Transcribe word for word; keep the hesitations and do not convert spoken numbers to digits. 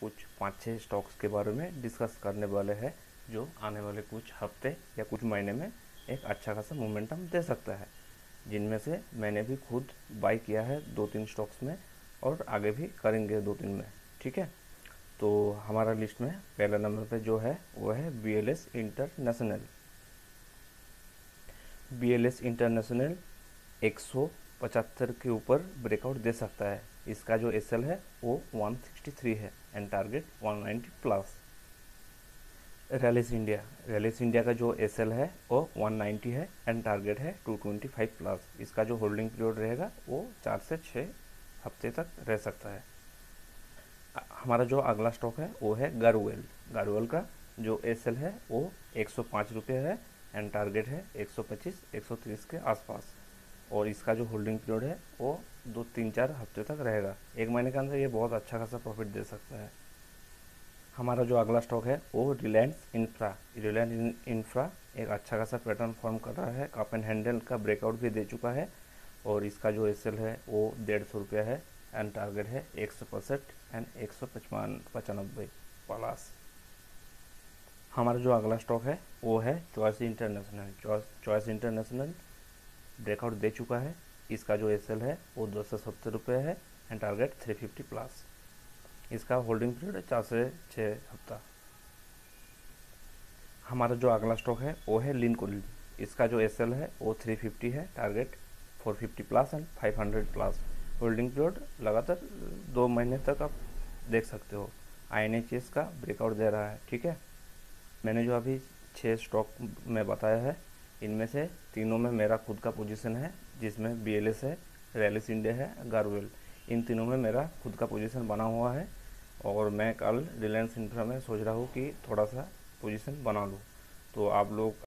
कुछ पाँच छः स्टॉक्स के बारे में डिस्कस करने वाले हैं जो आने वाले कुछ हफ्ते या कुछ महीने में एक अच्छा खासा मोमेंटम दे सकता है, जिनमें से मैंने भी खुद बाई किया है दो तीन स्टॉक्स में और आगे भी करेंगे दो तीन में। ठीक है, तो हमारा लिस्ट में पहला नंबर पे जो है वो है B L S International. B L S International एक सौ पचहत्तर के ऊपर ब्रेकआउट दे सकता है। इसका जो एस एल है वो एक सौ तिरसठ है एंड टारगेट एक सौ नब्बे plus. Rallis India, Rallis India का जो एस एल है वो एक सौ नब्बे है एंड टारगेट है दो सौ पच्चीस प्लस। इसका जो होल्डिंग पीरियड रहेगा वो चार से छः हफ्ते तक रह सकता है। हमारा जो अगला स्टॉक है वो है गारवेल। गारवेल का जो एस एल है वो एक सौ पाँच रुपये है एंड टारगेट है एक सौ पच्चीस एक सौ तीस के आसपास, और इसका जो होल्डिंग पीरियड है वो दो तीन चार हफ्ते तक रहेगा। एक महीने के अंदर ये बहुत अच्छा खासा प्रॉफिट दे सकता है। हमारा जो अगला स्टॉक है वो रिलायंस इंफ्रा। रिलायंस इंफ्रा एक अच्छा खासा पैटर्न फॉर्म कर रहा है, कप एंड हैंडल का ब्रेकआउट भी दे चुका है, और इसका जो एस एल है वो डेढ़ सौ रुपया है एंड टारगेट है एक सौ पैंसठ एंड एक सौ पचपन पचानबे प्लस। हमारा जो अगला स्टॉक है वो है Choice International. Choice International breakout दे चुका है। इसका जो एस एल है वो दो सौ सत्तर रुपये है and target three fifty plus. इसका होल्डिंग पीरियड चार से छः हफ्ता। हमारा जो अगला स्टॉक है वो है लिन कोलिन। इसका जो एस एल है वो थ्री फिफ्टी है, target four fifty plus and five hundred plus. Holding period लगातार दो महीने तक आप देख सकते हो। आई एन एच एस का ब्रेकआउट दे रहा है। ठीक है, मैंने जो अभी छः स्टॉक में बताया है इनमें से तीनों में मेरा खुद का पोजीशन है, जिसमें बीएलएस है, रैलिस इंडिया है, गारवेल। इन तीनों में मेरा खुद का पोजीशन बना हुआ है, और मैं कल रिलायंस इंफ्रा में सोच रहा हूँ कि थोड़ा सा पोजीशन बना लूँ। तो आप लोग